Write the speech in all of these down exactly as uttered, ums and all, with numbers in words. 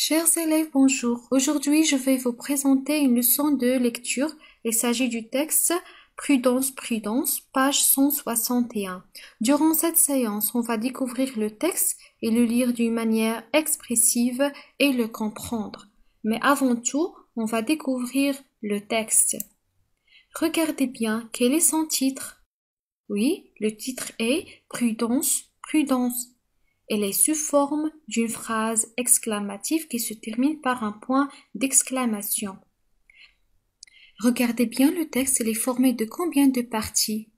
Chers élèves, bonjour. Aujourd'hui, je vais vous présenter une leçon de lecture. Il s'agit du texte Prudence, prudence, page cent soixante et un. Durant cette séance, on va découvrir le texte et le lire d'une manière expressive et le comprendre. Mais avant tout, on va découvrir le texte. Regardez bien, quel est son titre? Oui, le titre est Prudence, prudence. Elle est sous forme d'une phrase exclamative qui se termine par un point d'exclamation. Regardez bien le texte, il est formé de combien de parties?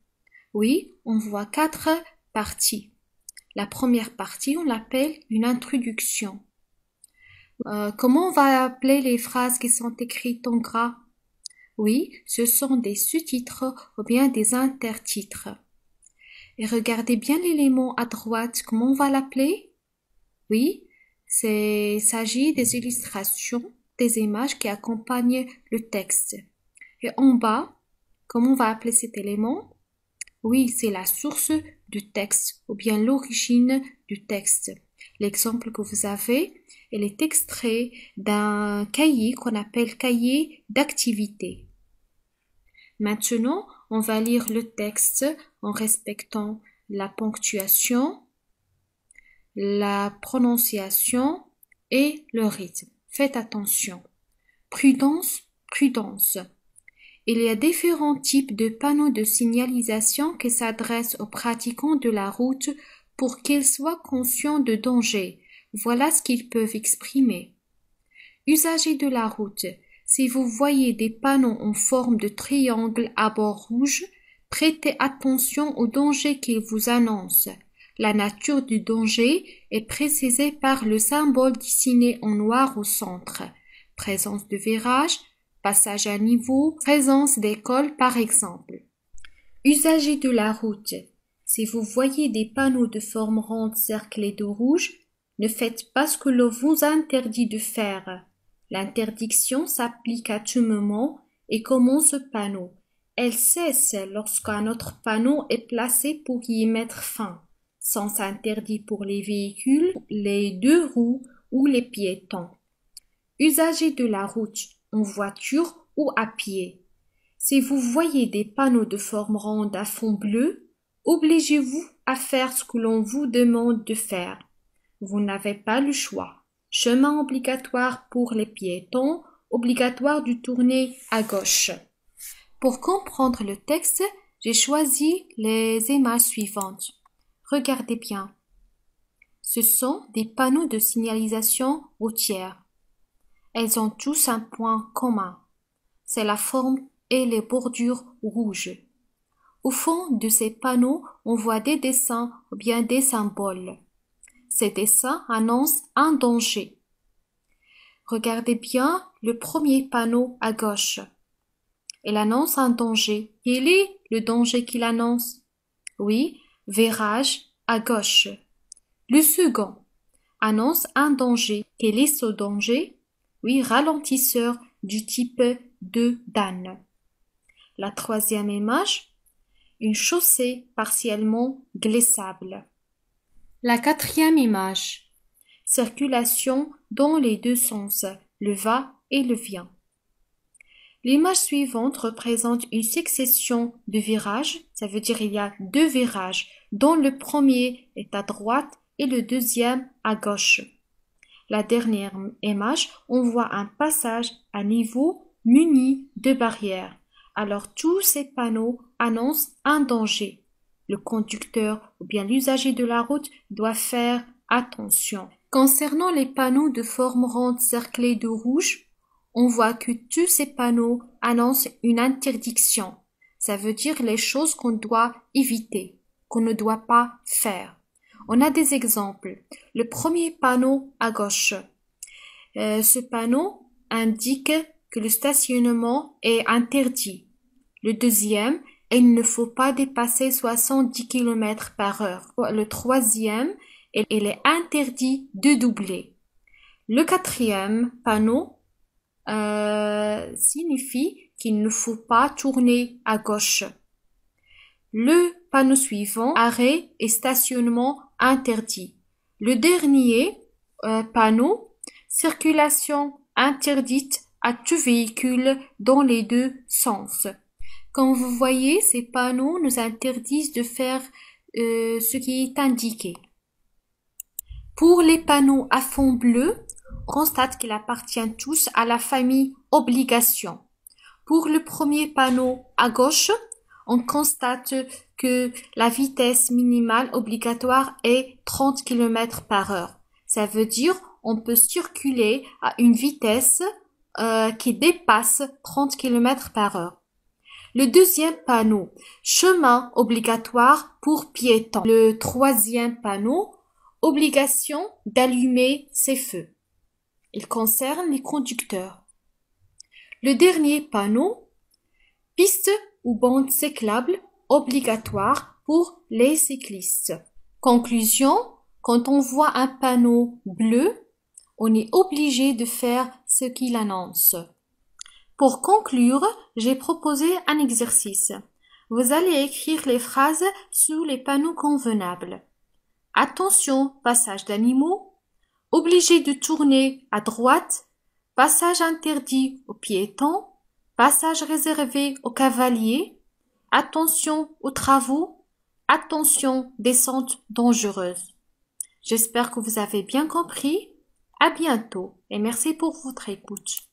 Oui, on voit quatre parties. La première partie, on l'appelle une introduction. Euh, comment on va appeler les phrases qui sont écrites en gras? Oui, ce sont des sous-titres ou bien des intertitres. Et regardez bien l'élément à droite, comment on va l'appeler? Oui, il s'agit des illustrations, des images qui accompagnent le texte. Et en bas, comment on va appeler cet élément? Oui, c'est la source du texte, ou bien l'origine du texte. L'exemple que vous avez, il est extrait d'un cahier qu'on appelle cahier d'activité. Maintenant, on va lire le texte en respectant la ponctuation, la prononciation et le rythme. Faites attention. Prudence, prudence. Il y a différents types de panneaux de signalisation qui s'adressent aux pratiquants de la route pour qu'ils soient conscients de danger. Voilà ce qu'ils peuvent exprimer. Usagers de la route. Si vous voyez des panneaux en forme de triangle à bord rouge, prêtez attention au danger qu'ils vous annoncent. La nature du danger est précisée par le symbole dessiné en noir au centre. Présence de virage, passage à niveau, présence d'école par exemple. Usagers de la route. Si vous voyez des panneaux de forme ronde cerclés de rouge, ne faites pas ce que l'on vous interdit de faire. L'interdiction s'applique à tout moment et commence au panneau. Elle cesse lorsqu'un autre panneau est placé pour y mettre fin. Sens interdit pour les véhicules, les deux roues ou les piétons. Usagers de la route, en voiture ou à pied. Si vous voyez des panneaux de forme ronde à fond bleu, obligez-vous à faire ce que l'on vous demande de faire. Vous n'avez pas le choix. Chemin obligatoire pour les piétons, obligatoire de tourner à gauche. Pour comprendre le texte, j'ai choisi les images suivantes. Regardez bien. Ce sont des panneaux de signalisation routière. Elles ont tous un point commun. C'est la forme et les bordures rouges. Au fond de ces panneaux, on voit des dessins ou bien des symboles. Ces dessins annoncent un danger. Regardez bien le premier panneau à gauche. Il annonce un danger. Quel est le danger qu'il annonce? Oui, virage à gauche. Le second annonce un danger. Quel est ce danger? Oui, ralentisseur du type deux d'âne. La troisième image, une chaussée partiellement glissable. La quatrième image, circulation dans les deux sens, le va et le vient. L'image suivante représente une succession de virages, ça veut dire il y a deux virages, dont le premier est à droite et le deuxième à gauche. La dernière image, on voit un passage à niveau muni de barrières. Alors tous ces panneaux annoncent un danger. Le conducteur ou bien l'usager de la route doit faire attention. Concernant les panneaux de forme ronde cerclée de rouge, on voit que tous ces panneaux annoncent une interdiction. Ça veut dire les choses qu'on doit éviter, qu'on ne doit pas faire. On a des exemples. Le premier panneau à gauche. Euh, ce panneau indique que le stationnement est interdit. Le deuxième, il ne faut pas dépasser soixante-dix kilomètres par heure. Le troisième, il est interdit de doubler. Le quatrième panneau euh, signifie qu'il ne faut pas tourner à gauche. Le panneau suivant, arrêt et stationnement interdit. Le dernier euh, panneau Circulation interdite à tout véhicule dans les deux sens. Comme vous voyez, ces panneaux nous interdisent de faire euh, ce qui est indiqué. Pour les panneaux à fond bleu, on constate qu'ils appartiennent tous à la famille obligation. Pour le premier panneau à gauche, on constate que la vitesse minimale obligatoire est trente kilomètres par heure. Ça veut dire on peut circuler à une vitesse euh, qui dépasse trente kilomètres par heure. Le deuxième panneau, chemin obligatoire pour piétons. Le troisième panneau, obligation d'allumer ses feux. Il concerne les conducteurs. Le dernier panneau, piste ou bande cyclable obligatoire pour les cyclistes. Conclusion, quand on voit un panneau bleu, on est obligé de faire ce qu'il annonce. Pour conclure, j'ai proposé un exercice. Vous allez écrire les phrases sous les panneaux convenables. Attention, passage d'animaux. Obligé de tourner à droite. Passage interdit aux piétons. Passage réservé aux cavaliers. Attention aux travaux. Attention descente dangereuse. J'espère que vous avez bien compris. À bientôt et merci pour votre écoute.